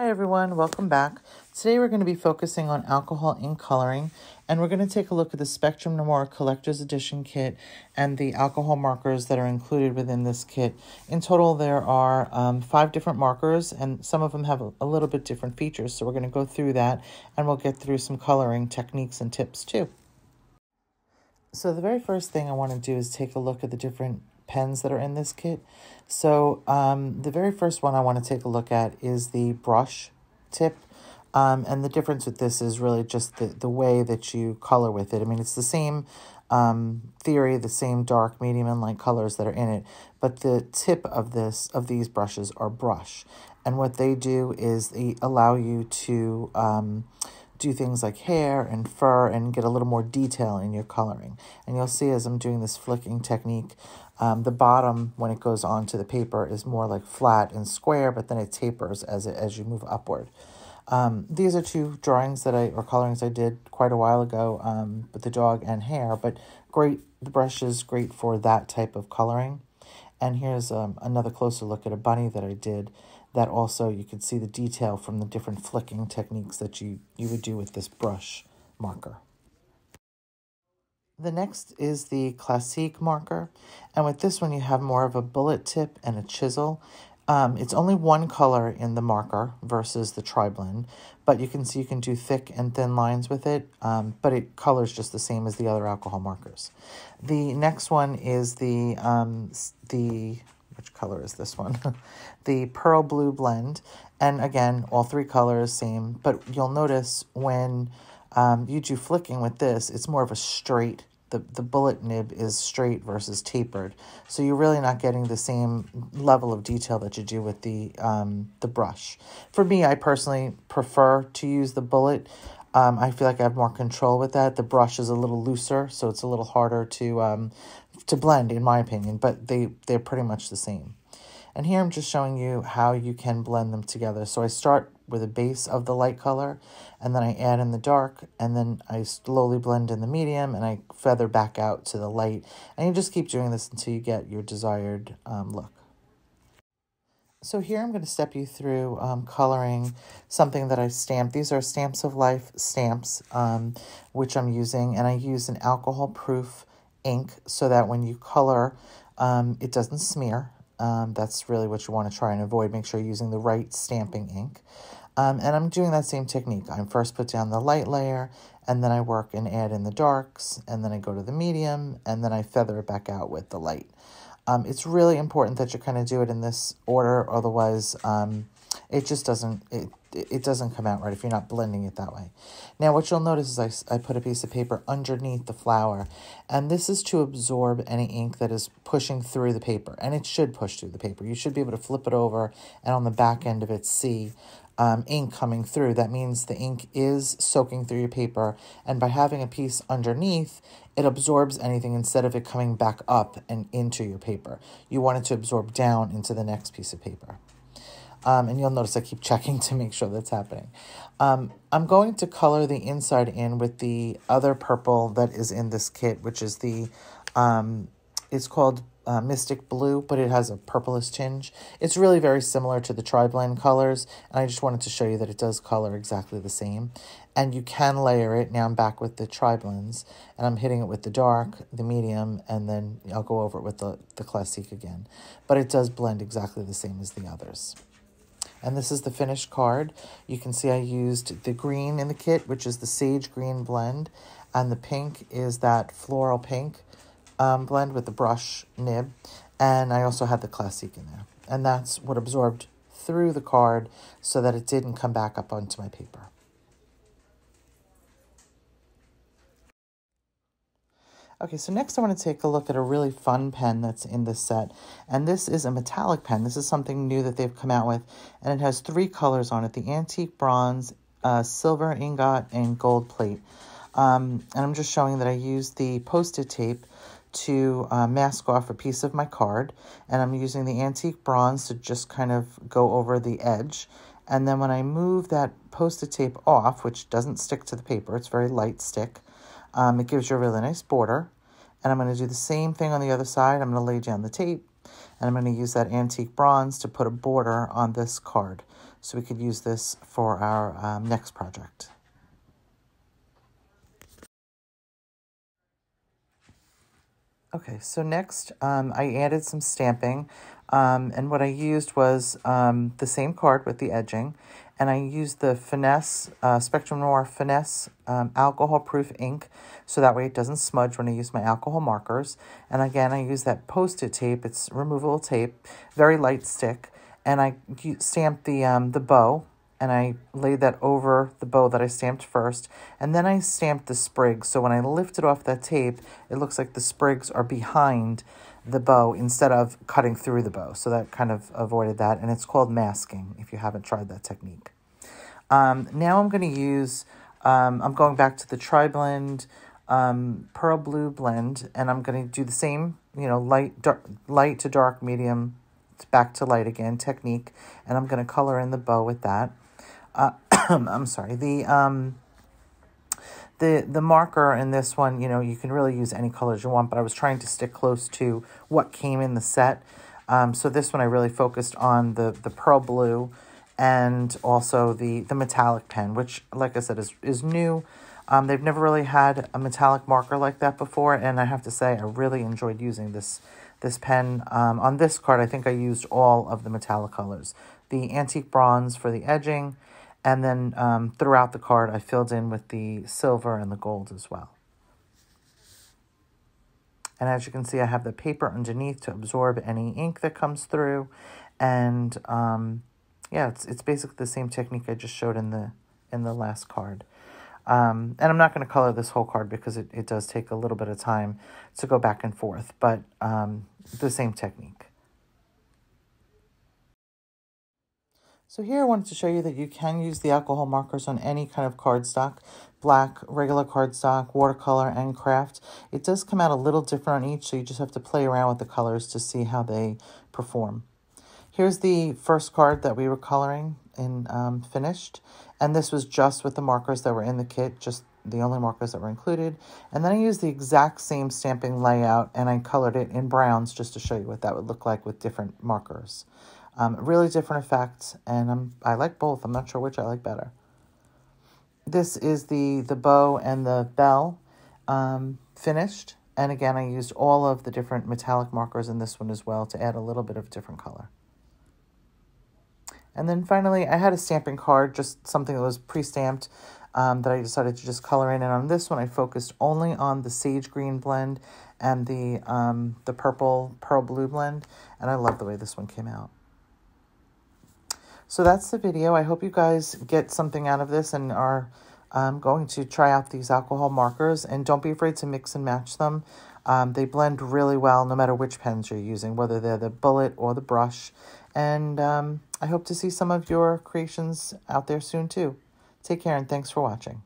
Hi everyone, welcome back. Today we're going to be focusing on alcohol ink coloring, and we're going to take a look at the Spectrum Noir Collector's Edition kit and the alcohol markers that are included within this kit. In total, there are 5 different markers, and some of them have a little bit different features, so we're going to go through that, and we'll get through some coloring techniques and tips too. So the very first thing I want to do is take a look at the different pens that are in this kit. So the very first one I want to take a look at is the brush tip. And the difference with this is really just the way that you color with it. I mean, it's the same theory, the same dark, medium, and light colors that are in it, but the tip of these brushes are brush. And what they do is they allow you to do things like hair and fur and get a little more detail in your coloring. And you'll see as I'm doing this flicking technique, the bottom, when it goes onto the paper, is more like flat and square, but then it tapers as you move upward. These are two drawings that or colorings I did quite a while ago with the dog and hair, but great, the brush is great for that type of coloring. And here's another closer look at a bunny that I did that also you could see the detail from the different flicking techniques that you would do with this brush marker. The next is the Classique marker. And with this one, you have more of a bullet tip and a chisel. It's only one color in the marker versus the TriBlend, but you can see you can do thick and thin lines with it, but it colors just the same as the other alcohol markers. The next one is the which color is this one? The Pearl Blue blend. And again, all three colors, same, but you'll notice when you do flicking with this, it's more of a straight. The bullet nib is straight versus tapered. So you're really not getting the same level of detail that you do with the brush. For me, I personally prefer to use the bullet. I feel like I have more control with that. The brush is a little looser, so it's a little harder to blend, in my opinion, but they're pretty much the same. And here I'm just showing you how you can blend them together. So I start with a base of the light color, and then I add in the dark, and then I slowly blend in the medium, and I feather back out to the light. And you just keep doing this until you get your desired look. So here I'm going to step you through coloring something that I stamped. These are Stamps of Life stamps, which I'm using, and I use an alcohol-proof ink so that when you color, it doesn't smear. That's really what you want to try and avoid. Make sure you're using the right stamping ink. And I'm doing that same technique. I first put down the light layer, and then I work and add in the darks, and then I go to the medium, and then I feather it back out with the light. It's really important that you kind of do it in this order, otherwise it just doesn't, it doesn't come out right if you're not blending it that way. Now what you'll notice is I put a piece of paper underneath the flower, and this is to absorb any ink that is pushing through the paper, and it should push through the paper. You should be able to flip it over and on the back end of it see ink coming through. That means the ink is soaking through your paper, and by having a piece underneath, it absorbs anything instead of it coming back up and into your paper. You want it to absorb down into the next piece of paper. And you'll notice I keep checking to make sure that's happening. I'm going to color the inside in with the other purple that is in this kit, which is the, it's called Mystic Blue, but it has a purplish tinge. It's really very similar to the TriBlend colors, and I just wanted to show you that it does color exactly the same. And you can layer it. Now I'm back with the TriBlends, and I'm hitting it with the dark, the medium, and then I'll go over it with the Classique again. But it does blend exactly the same as the others. And this is the finished card. You can see I used the green in the kit, which is the sage green blend. And the pink is that floral pink blend with the brush nib. And I also had the Classique in there. And that's what absorbed through the card so that it didn't come back up onto my paper. Okay, so next I want to take a look at a really fun pen that's in this set. And this is a metallic pen. This is something new that they've come out with. And it has 3 colors on it, the antique bronze, silver ingot, and gold plate. And I'm just showing that I used the Post-It tape to mask off a piece of my card. And I'm using the antique bronze to just kind of go over the edge. And then when I move that Post-It tape off, which doesn't stick to the paper, it's very light stick, it gives you a really nice border. And I'm going to do the same thing on the other side. I'm going to lay down the tape, and I'm going to use that antique bronze to put a border on this card. so we could use this for our next project. Okay, so next I added some stamping, and what I used was the same card with the edging, and I used the Finesse, Spectrum Noir Finesse alcohol-proof ink, so that way it doesn't smudge when I use my alcohol markers. And again, I use that Post-It tape, it's removable tape, very light stick, and I stamped the bow, and I laid that over the bow that I stamped first, and then I stamped the sprig. So when I lift it off that tape, it looks like the sprigs are behind the bow instead of cutting through the bow. So that kind of avoided that, and it's called masking if you haven't tried that technique. Now I'm going to use, I'm going back to the TriBlend Pearl Blue blend, and I'm going to do the same, you know, light to dark, medium back to light again technique, and I'm going to color in the bow with that. I'm sorry, the marker in this one, you know, you can really use any colors you want, but I was trying to stick close to what came in the set. So this one I really focused on the pearl blue and also the metallic pen, which, like I said, is new. They've never really had a metallic marker like that before, and I have to say I really enjoyed using this pen. On this card, I think I used all of the metallic colors. The antique bronze for the edging, and then throughout the card, I filled in with the silver and the gold as well. And as you can see, I have the paper underneath to absorb any ink that comes through. And yeah, it's basically the same technique I just showed in the last card. And I'm not going to color this whole card because it does take a little bit of time to go back and forth, but the same technique. So here I wanted to show you that you can use the alcohol markers on any kind of cardstock, black, regular cardstock, watercolor, and craft. It does come out a little different on each, so you just have to play around with the colors to see how they perform. Here's the first card that we were coloring in finished, and this was just with the markers that were in the kit, just the only markers that were included. And then I used the exact same stamping layout, and I colored it in browns just to show you what that would look like with different markers. Really different effects, and I like both. I'm not sure which I like better. This is the bow and the bell finished. And again, I used all of the different metallic markers in this one as well to add a little bit of different color. And then finally, I had a stamping card, just something that was pre-stamped that I decided to just color in. And on this one, I focused only on the sage green blend and the purple pearl blue blend. And I love the way this one came out. So that's the video. I hope you guys get something out of this and are going to try out these alcohol markers. And don't be afraid to mix and match them. They blend really well no matter which pens you're using, whether they're the bullet or the brush. And I hope to see some of your creations out there soon too. Take care and thanks for watching.